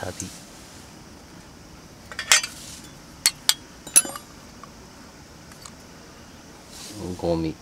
शादी।ゴミ。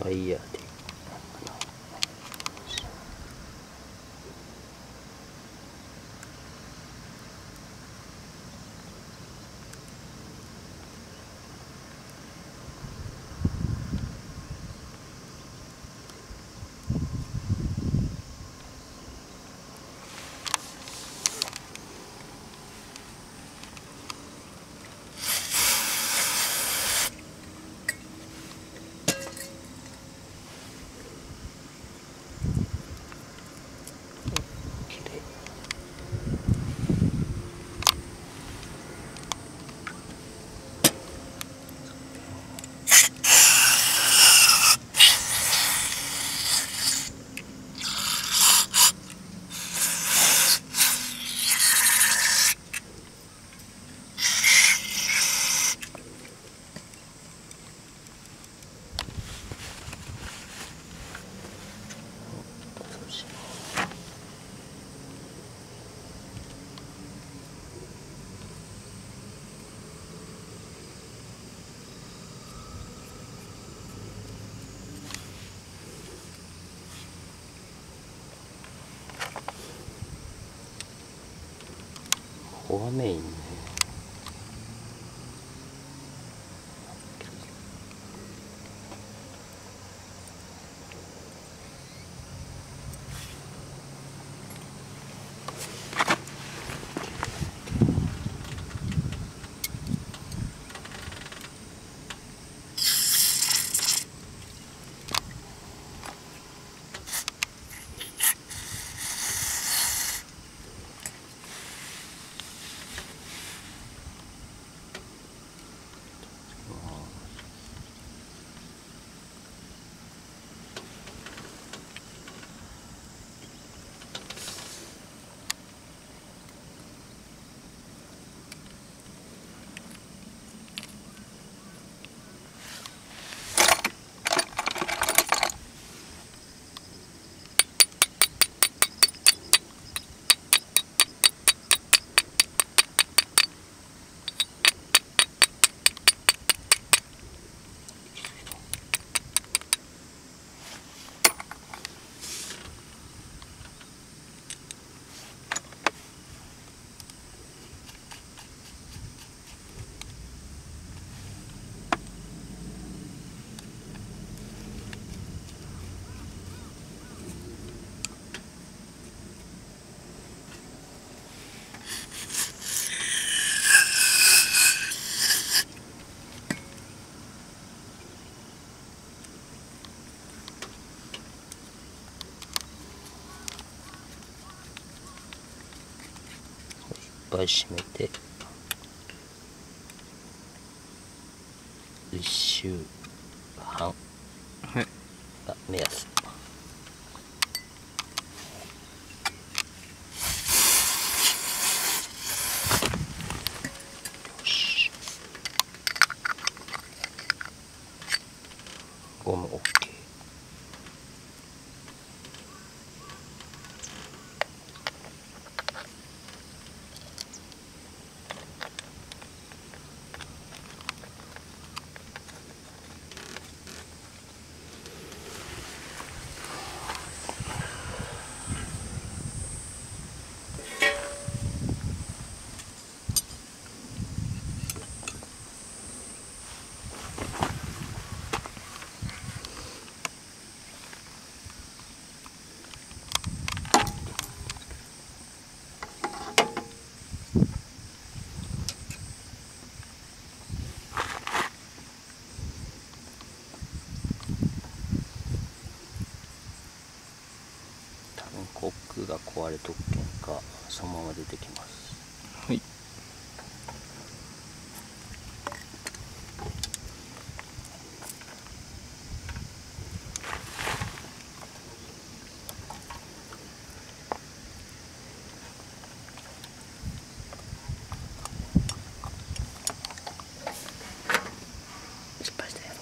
Aí, ó. Homem.閉めて1週半、はい、あ、目安。よし、ゴム OK。コックが壊れとっけんか、そのまま出てきます。はい、失敗したやろ。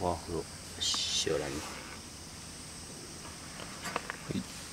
花ほど塩ラム、はい、か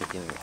けてみよう。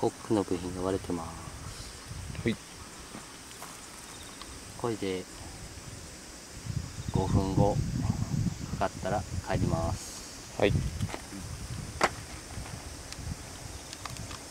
コックの部品が割れてます。はい、これで5分後かかったら帰ります。はい。